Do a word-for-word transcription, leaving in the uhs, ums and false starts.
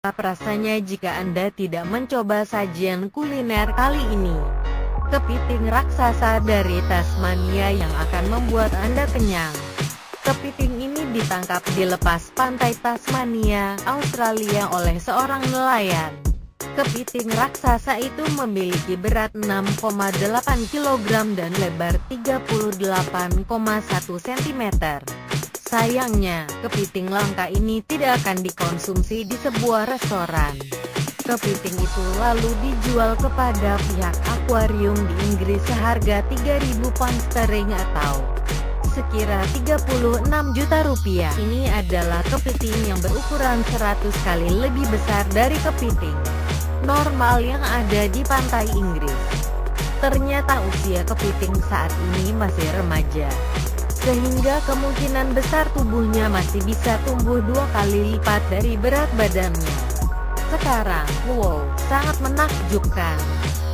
Rasanya jika Anda tidak mencoba sajian kuliner kali ini, kepiting raksasa dari Tasmania yang akan membuat Anda kenyang. Kepiting ini ditangkap di lepas pantai Tasmania, Australia oleh seorang nelayan. Kepiting raksasa itu memiliki berat enam koma delapan kilogram dan lebar tiga puluh delapan koma satu sentimeter. Sayangnya, kepiting langka ini tidak akan dikonsumsi di sebuah restoran. Kepiting itu lalu dijual kepada pihak akuarium di Inggris seharga tiga ribu pound sterling atau sekira tiga puluh enam juta rupiah. Ini adalah kepiting yang berukuran seratus kali lebih besar dari kepiting normal yang ada di pantai Inggris. Ternyata usia kepiting saat ini masih remaja, sehingga kemungkinan besar tubuhnya masih bisa tumbuh dua kali lipat dari berat badannya. Sekarang, wow, sangat menakjubkan.